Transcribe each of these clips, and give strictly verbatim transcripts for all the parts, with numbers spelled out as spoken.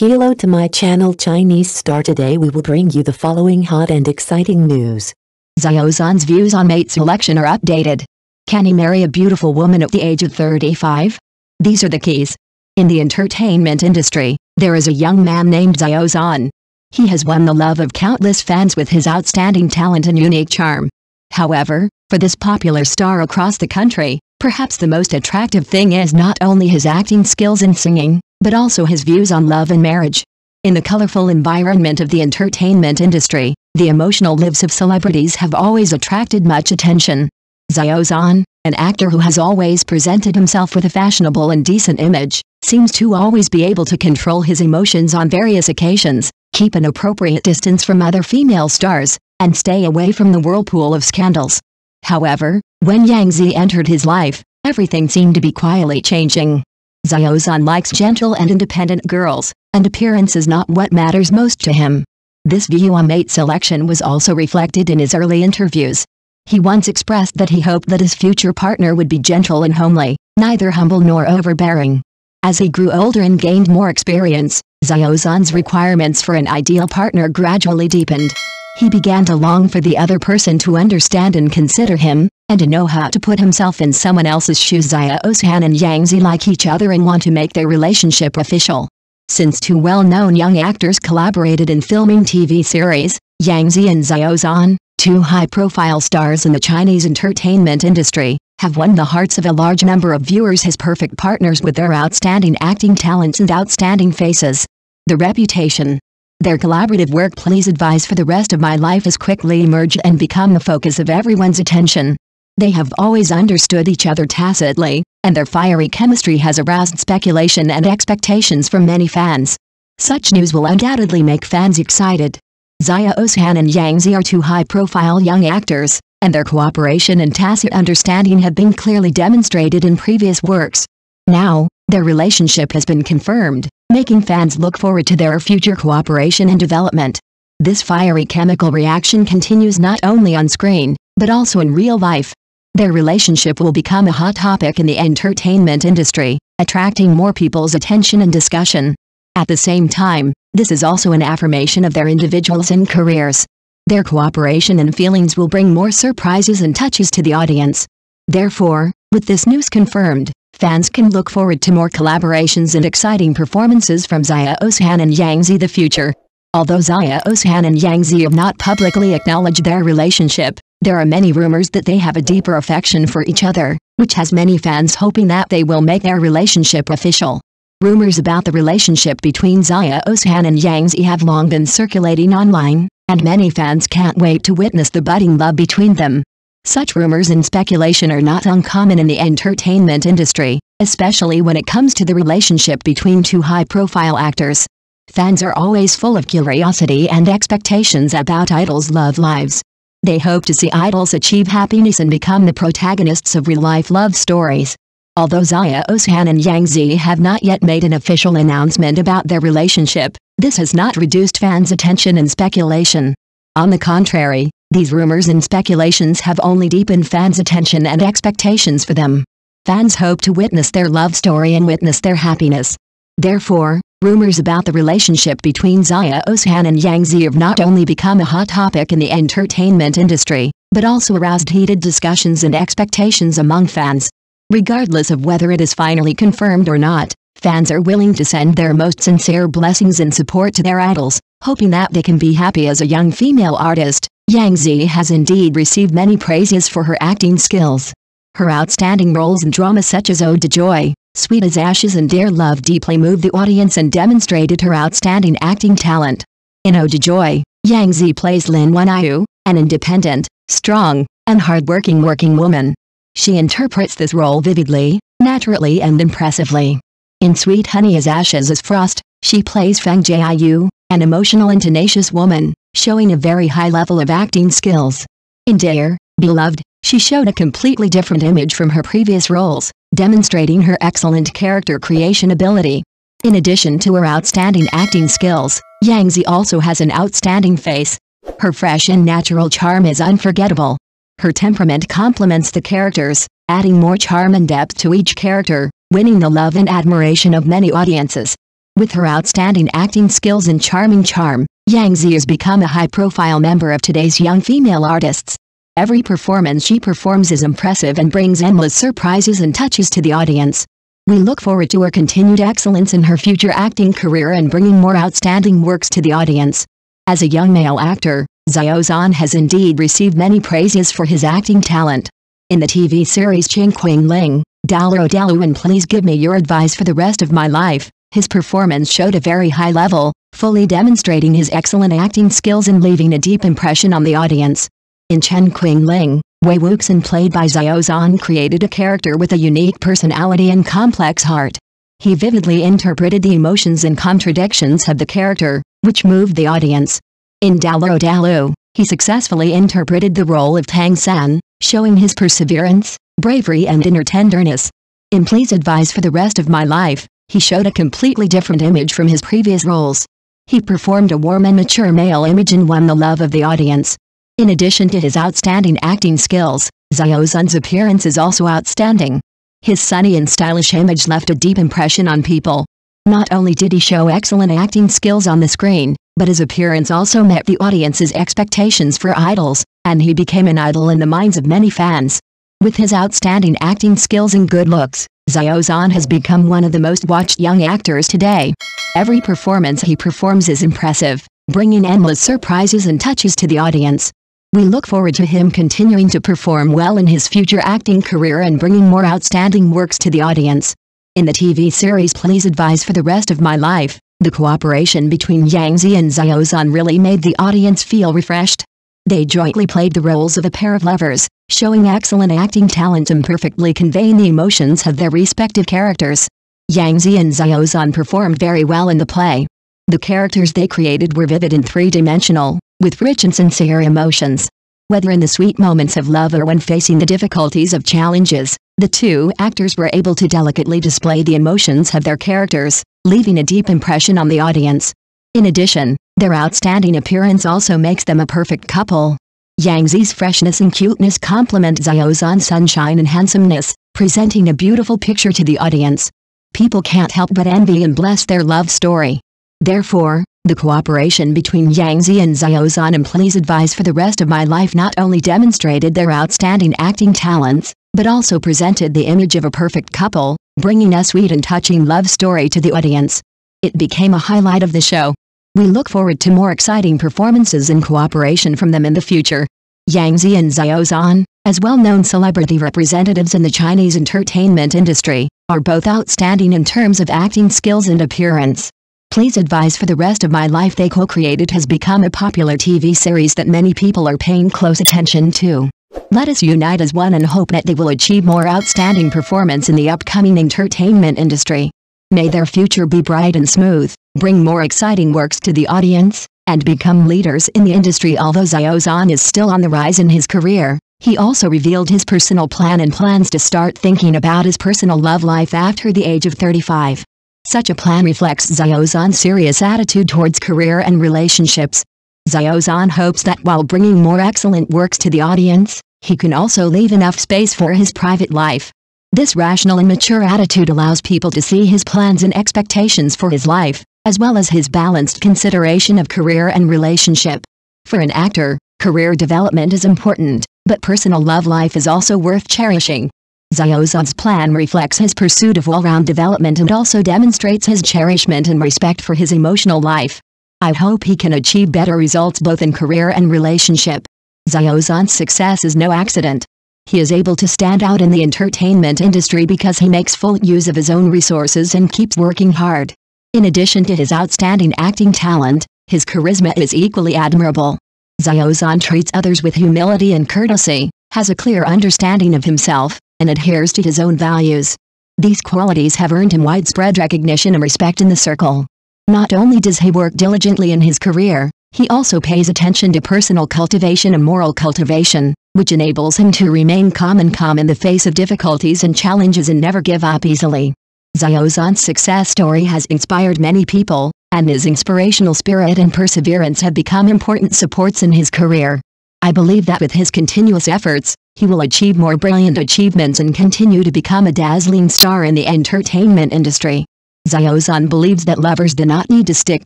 Hello to my channel Chinese Star. Today we will bring you the following hot and exciting news. Xiao Zhan's views on mate selection are updated. Can he marry a beautiful woman at the age of thirty-five? These are the keys. In the entertainment industry, there is a young man named Xiao Zhan. He has won the love of countless fans with his outstanding talent and unique charm. However, for this popular star across the country, perhaps the most attractive thing is not only his acting skills and singing, but also his views on love and marriage. In the colorful environment of the entertainment industry, the emotional lives of celebrities have always attracted much attention. Xiao Zhan, an actor who has always presented himself with a fashionable and decent image, seems to always be able to control his emotions on various occasions, keep an appropriate distance from other female stars, and stay away from the whirlpool of scandals. However, when Yang Zi entered his life, everything seemed to be quietly changing. Xiao Zhan likes gentle and independent girls, and appearance is not what matters most to him. This view on mate selection was also reflected in his early interviews. He once expressed that he hoped that his future partner would be gentle and homely, neither humble nor overbearing. As he grew older and gained more experience, Xiao Zhan's requirements for an ideal partner gradually deepened. He began to long for the other person to understand and consider him, and to know how to put himself in someone else's shoes. Xiao Zhan and Yang Zi like each other and want to make their relationship official. Since two well-known young actors collaborated in filming T V series, Yang Zi and Xiao Zhan, two high-profile stars in the Chinese entertainment industry, have won the hearts of a large number of viewers as perfect partners with their outstanding acting talents and outstanding faces. The reputation. Their collaborative work Please Advise for the Rest of My Life has quickly emerged and become the focus of everyone's attention. They have always understood each other tacitly, and their fiery chemistry has aroused speculation and expectations from many fans. Such news will undoubtedly make fans excited. Xiao Zhan and Yang Zi are two high-profile young actors, and their cooperation and tacit understanding have been clearly demonstrated in previous works. Now, their relationship has been confirmed, making fans look forward to their future cooperation and development. This fiery chemical reaction continues not only on screen, but also in real life. Their relationship will become a hot topic in the entertainment industry, attracting more people's attention and discussion. At the same time, this is also an affirmation of their individuals and careers. Their cooperation and feelings will bring more surprises and touches to the audience. Therefore, with this news confirmed, fans can look forward to more collaborations and exciting performances from Xiao Zhan and Yang Zi in the future. Although Xiao Zhan and Yang Zi have not publicly acknowledged their relationship, there are many rumors that they have a deeper affection for each other, which has many fans hoping that they will make their relationship official. Rumors about the relationship between Xiao Zhan and Yang Zi have long been circulating online, and many fans can't wait to witness the budding love between them. Such rumors and speculation are not uncommon in the entertainment industry, especially when it comes to the relationship between two high-profile actors. Fans are always full of curiosity and expectations about idols' love lives. They hope to see idols achieve happiness and become the protagonists of real-life love stories. Although Xiao Zhan and Yang Zi have not yet made an official announcement about their relationship, this has not reduced fans' attention and speculation. On the contrary, these rumors and speculations have only deepened fans' attention and expectations for them. Fans hope to witness their love story and witness their happiness. Therefore, rumors about the relationship between Xiao Zhan and Yang Zi have not only become a hot topic in the entertainment industry, but also aroused heated discussions and expectations among fans. Regardless of whether it is finally confirmed or not, fans are willing to send their most sincere blessings and support to their idols, hoping that they can be happy as a young female artist. Yang Zi has indeed received many praises for her acting skills. Her outstanding roles in dramas such as Ode to Joy, Sweet as Ashes and Dare Beloved deeply moved the audience and demonstrated her outstanding acting talent. In Ode to Joy, Yang Zi plays Lin Wenyu, an independent, strong, and hard-working working woman. She interprets this role vividly, naturally and impressively. In Sweet Honey as Ashes as Frost, she plays Feng Jiayu, an emotional and tenacious woman, showing a very high level of acting skills. In Dare Beloved, she showed a completely different image from her previous roles, demonstrating her excellent character creation ability. In addition to her outstanding acting skills, Yang Zi also has an outstanding face. Her fresh and natural charm is unforgettable. Her temperament complements the characters, adding more charm and depth to each character, winning the love and admiration of many audiences. With her outstanding acting skills and charming charm, Yang Zi has become a high-profile member of today's young female artists. Every performance she performs is impressive and brings endless surprises and touches to the audience. We look forward to her continued excellence in her future acting career and bringing more outstanding works to the audience. As a young male actor, Xiao Zhan has indeed received many praises for his acting talent. In the T V series Chen Qingling, Douluo Dalu and Please Give Me Your Advice for the Rest of My Life, his performance showed a very high level, fully demonstrating his excellent acting skills and leaving a deep impression on the audience. In Chen Qingling, Wei Wuxian, played by Xiao Zhan, created a character with a unique personality and complex heart. He vividly interpreted the emotions and contradictions of the character, which moved the audience. In Douluo Dalu, he successfully interpreted the role of Tang San, showing his perseverance, bravery and inner tenderness. In Please Advise for the Rest of My Life, he showed a completely different image from his previous roles. He performed a warm and mature male image and won the love of the audience. In addition to his outstanding acting skills, Xiao Zhan's appearance is also outstanding. His sunny and stylish image left a deep impression on people. Not only did he show excellent acting skills on the screen, but his appearance also met the audience's expectations for idols, and he became an idol in the minds of many fans. With his outstanding acting skills and good looks, Xiao Zhan has become one of the most watched young actors today. Every performance he performs is impressive, bringing endless surprises and touches to the audience. We look forward to him continuing to perform well in his future acting career and bringing more outstanding works to the audience. In the T V series Please Advise for the Rest of My Life, the cooperation between Yang Zi and Xiao Zhan really made the audience feel refreshed. They jointly played the roles of a pair of lovers, showing excellent acting talent and perfectly conveying the emotions of their respective characters. Yang Zi and Xiao Zhan performed very well in the play. The characters they created were vivid and three-dimensional, with rich and sincere emotions. Whether in the sweet moments of love or when facing the difficulties of challenges, the two actors were able to delicately display the emotions of their characters, leaving a deep impression on the audience. In addition, their outstanding appearance also makes them a perfect couple. Yang Zi's freshness and cuteness complement Xiao Zhan's sunshine and handsomeness, presenting a beautiful picture to the audience. People can't help but envy and bless their love story. Therefore, the cooperation between Yang Zi and Xiao Zhan and Please Advise for the Rest of My Life not only demonstrated their outstanding acting talents, but also presented the image of a perfect couple, bringing a sweet and touching love story to the audience. It became a highlight of the show. We look forward to more exciting performances and cooperation from them in the future. Yang Zi and Xiao Zhan, as well-known celebrity representatives in the Chinese entertainment industry, are both outstanding in terms of acting skills and appearance. Please Advise for the Rest of My Life they co-created has become a popular T V series that many people are paying close attention to. Let us unite as one and hope that they will achieve more outstanding performance in the upcoming entertainment industry. May their future be bright and smooth, bring more exciting works to the audience, and become leaders in the industry. Although Xiao Zhan is still on the rise in his career, he also revealed his personal plan and plans to start thinking about his personal love life after the age of thirty-five. Such a plan reflects Xiao Zhan's serious attitude towards career and relationships. Xiao Zhan hopes that while bringing more excellent works to the audience, he can also leave enough space for his private life. This rational and mature attitude allows people to see his plans and expectations for his life, as well as his balanced consideration of career and relationship. For an actor, career development is important, but personal love life is also worth cherishing. Xiao Zhan's plan reflects his pursuit of all-round development and also demonstrates his cherishment and respect for his emotional life. I hope he can achieve better results both in career and relationship. Xiao Zhan's success is no accident. He is able to stand out in the entertainment industry because he makes full use of his own resources and keeps working hard. In addition to his outstanding acting talent, his charisma is equally admirable. Xiao Zhan treats others with humility and courtesy, has a clear understanding of himself, and adheres to his own values. These qualities have earned him widespread recognition and respect in the circle. Not only does he work diligently in his career, he also pays attention to personal cultivation and moral cultivation, which enables him to remain calm and calm in the face of difficulties and challenges and never give up easily. Xiao Zhan's success story has inspired many people, and his inspirational spirit and perseverance have become important supports in his career. I believe that with his continuous efforts, he will achieve more brilliant achievements and continue to become a dazzling star in the entertainment industry. Xiao Zhan believes that lovers do not need to stick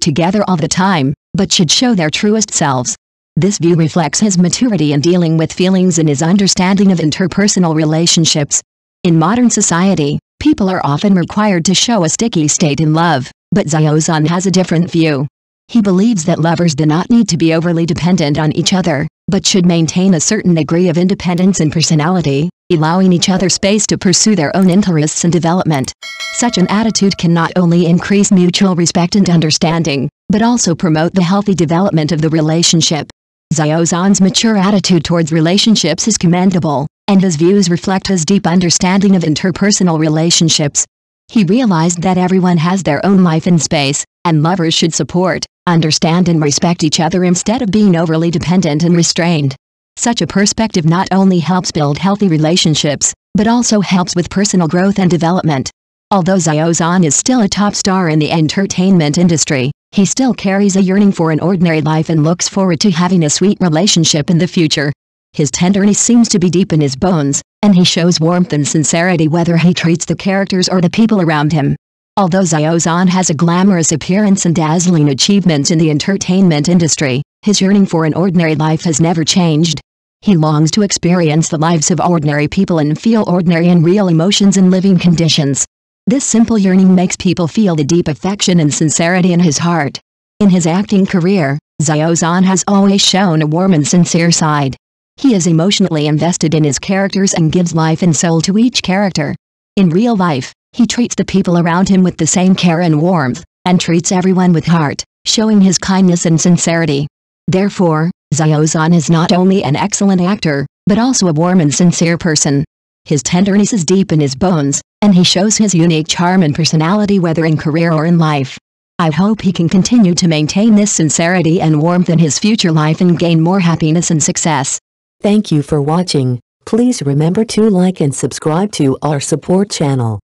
together all the time, but should show their truest selves. This view reflects his maturity in dealing with feelings and his understanding of interpersonal relationships. In modern society, people are often required to show a sticky state in love, but Xiao Zhan has a different view. He believes that lovers do not need to be overly dependent on each other, but should maintain a certain degree of independence and personality, allowing each other space to pursue their own interests and development. Such an attitude can not only increase mutual respect and understanding, but also promote the healthy development of the relationship. Xiao Zhan's mature attitude towards relationships is commendable, and his views reflect his deep understanding of interpersonal relationships. He realized that everyone has their own life and space, and lovers should support, understand and respect each other instead of being overly dependent and restrained. Such a perspective not only helps build healthy relationships, but also helps with personal growth and development. Although Xiao Zhan is still a top star in the entertainment industry, he still carries a yearning for an ordinary life and looks forward to having a sweet relationship in the future. His tenderness seems to be deep in his bones, and he shows warmth and sincerity whether he treats the characters or the people around him. Although Xiao Zhan has a glamorous appearance and dazzling achievements in the entertainment industry, his yearning for an ordinary life has never changed. He longs to experience the lives of ordinary people and feel ordinary and real emotions and living conditions. This simple yearning makes people feel the deep affection and sincerity in his heart. In his acting career, Xiao Zhan has always shown a warm and sincere side. He is emotionally invested in his characters and gives life and soul to each character. In real life, he treats the people around him with the same care and warmth, and treats everyone with heart, showing his kindness and sincerity. Therefore, Xiao Zhan is not only an excellent actor, but also a warm and sincere person. His tenderness is deep in his bones, and he shows his unique charm and personality whether in career or in life. I hope he can continue to maintain this sincerity and warmth in his future life and gain more happiness and success. Thank you for watching. Please remember to like and subscribe to our support channel.